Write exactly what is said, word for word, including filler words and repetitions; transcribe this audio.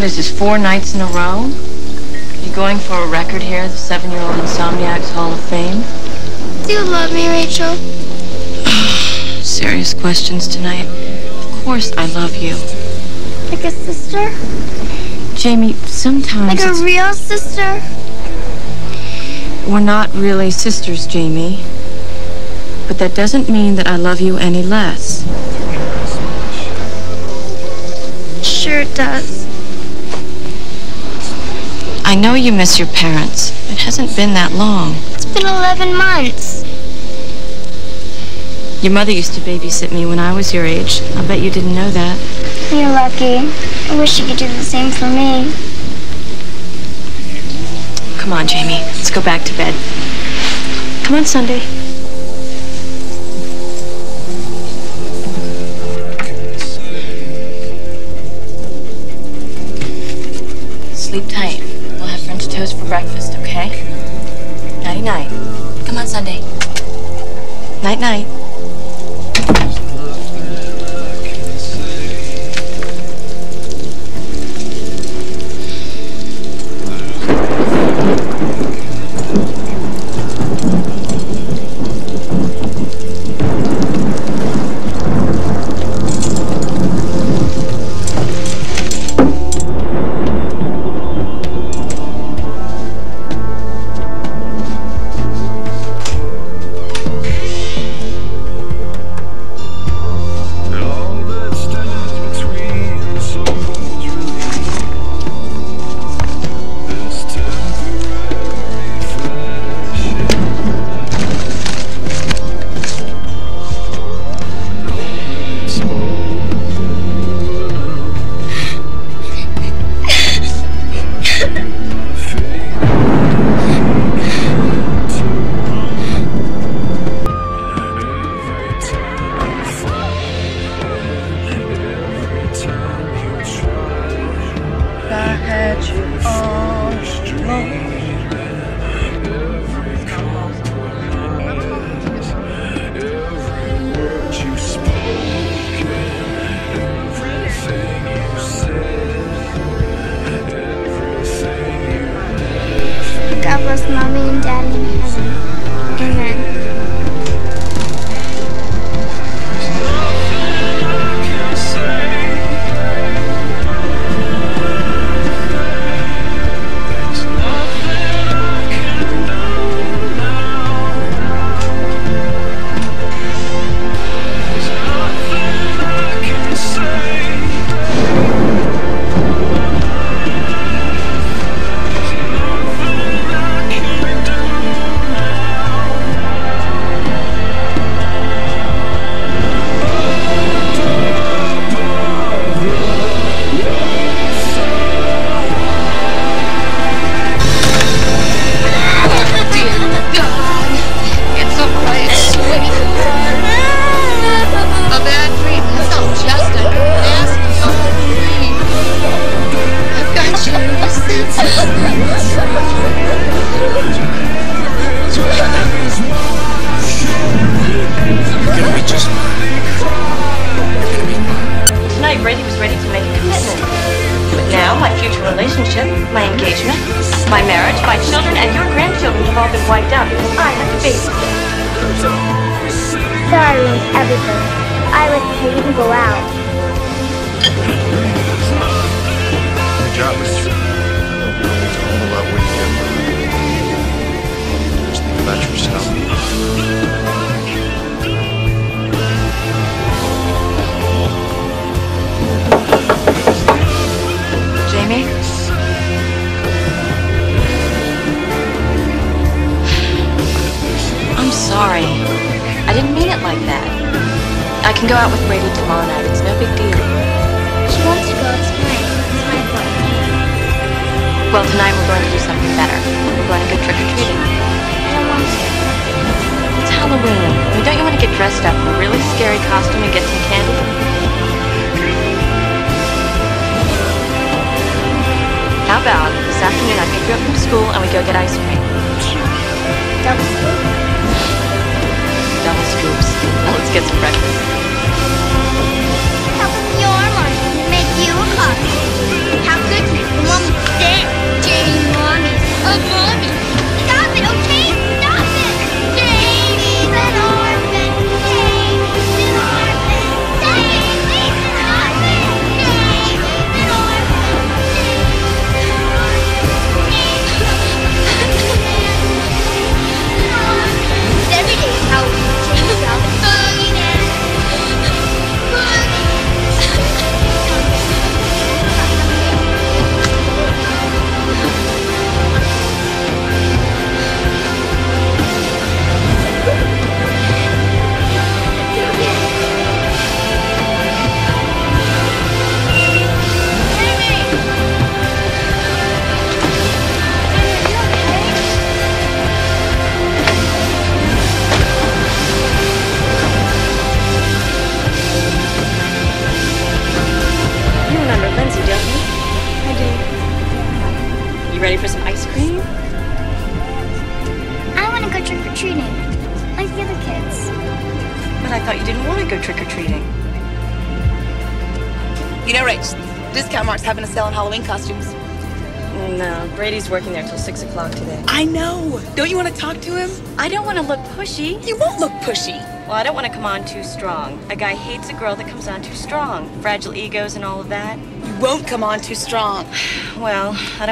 what is this, four nights in a row? You going for a record here, the seven-year-old Insomniac's Hall of Fame? Do you love me, Rachel? Serious questions tonight. Of course I love you. Like a sister? Jamie, sometimes Like a it's... real sister? We're not really sisters, Jamie. But that doesn't mean that I love you any less. Sure it does. I know you miss your parents. It hasn't been that long. It's been eleven months. Your mother used to babysit me when I was your age. I bet you didn't know that. You're lucky. I wish you could do the same for me. Come on, Jamie. Let's go back to bed. Come on, Sunday. Sleep tight. We'll have French toast for breakfast, okay? Nighty-night. Come on, Sunday. Night-night. How come your mom didn't make you a coffee? How good ready for some ice cream? I want to go trick-or-treating, like the other kids. But I thought you didn't want to go trick-or-treating. You know, Rach, Discount Mart's having a sale on Halloween costumes. No, Brady's working there till six o'clock today. I know. Don't you want to talk to him? I don't want to look pushy. You won't look pushy. Well, I don't want to come on too strong. A guy hates a girl that comes on too strong. Fragile egos and all of that. You won't come on too strong. Well, I don't